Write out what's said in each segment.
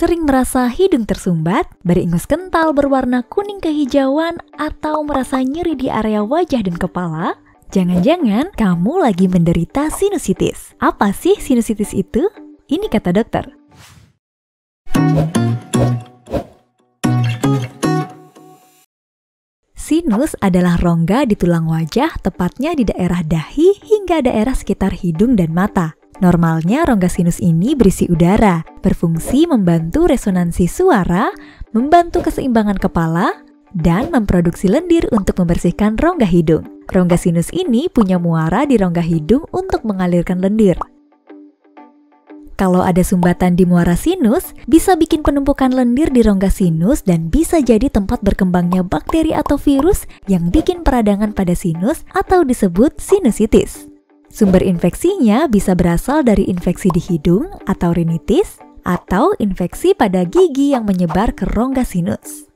sering merasa hidung tersumbat, beringus kental berwarna kuning kehijauan, atau merasa nyeri di area wajah dan kepala, jangan-jangan kamu lagi menderita sinusitis. Apa sih sinusitis itu? Ini kata dokter. Sinus adalah rongga di tulang wajah, tepatnya di daerah dahi hingga daerah sekitar hidung dan mata. Normalnya rongga sinus ini berisi udara, berfungsi membantu resonansi suara, membantu keseimbangan kepala, dan memproduksi lendir untuk membersihkan rongga hidung. Rongga sinus ini punya muara di rongga hidung untuk mengalirkan lendir. Kalau ada sumbatan di muara sinus, bisa bikin penumpukan lendir di rongga sinus dan bisa jadi tempat berkembangnya bakteri atau virus yang bikin peradangan pada sinus atau disebut sinusitis. Sumber infeksinya bisa berasal dari infeksi di hidung atau rinitis, atau infeksi pada gigi yang menyebar ke rongga sinus.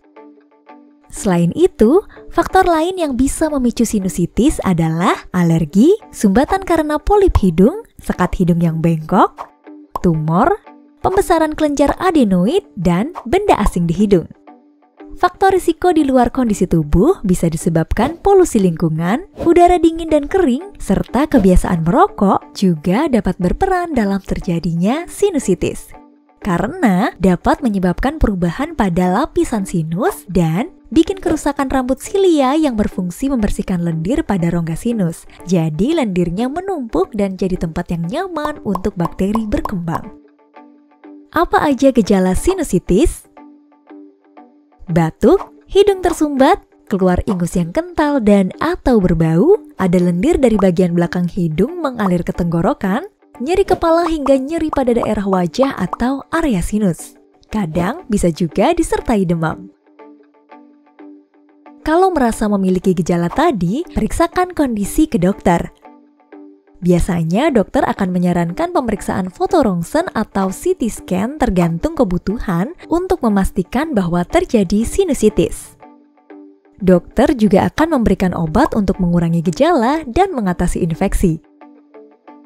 Selain itu, faktor lain yang bisa memicu sinusitis adalah alergi, sumbatan karena polip hidung, sekat hidung yang bengkok, tumor, pembesaran kelenjar adenoid, dan benda asing di hidung. Faktor risiko di luar kondisi tubuh bisa disebabkan polusi lingkungan, udara dingin dan kering, serta kebiasaan merokok juga dapat berperan dalam terjadinya sinusitis. Karena dapat menyebabkan perubahan pada lapisan sinus dan bikin kerusakan rambut silia yang berfungsi membersihkan lendir pada rongga sinus. Jadi lendirnya menumpuk dan jadi tempat yang nyaman untuk bakteri berkembang. Apa aja gejala sinusitis? Batuk, hidung tersumbat, keluar ingus yang kental dan atau berbau, ada lendir dari bagian belakang hidung mengalir ke tenggorokan, nyeri kepala hingga nyeri pada daerah wajah atau area sinus. Kadang bisa juga disertai demam. Kalau merasa memiliki gejala tadi, periksakan kondisi ke dokter. Biasanya dokter akan menyarankan pemeriksaan foto rongsen atau CT scan tergantung kebutuhan untuk memastikan bahwa terjadi sinusitis. Dokter juga akan memberikan obat untuk mengurangi gejala dan mengatasi infeksi.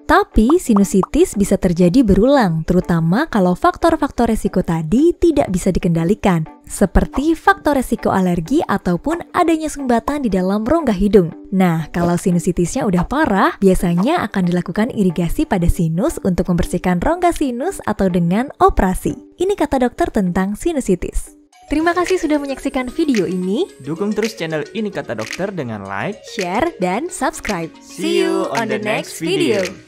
Tapi sinusitis bisa terjadi berulang, terutama kalau faktor-faktor resiko tadi tidak bisa dikendalikan, seperti faktor resiko alergi ataupun adanya sumbatan di dalam rongga hidung. Nah, kalau sinusitisnya udah parah, biasanya akan dilakukan irigasi pada sinus untuk membersihkan rongga sinus atau dengan operasi. Ini kata dokter tentang sinusitis. Terima kasih sudah menyaksikan video ini. Dukung terus channel Ini Kata Dokter dengan like, share, dan subscribe. See you on the next video.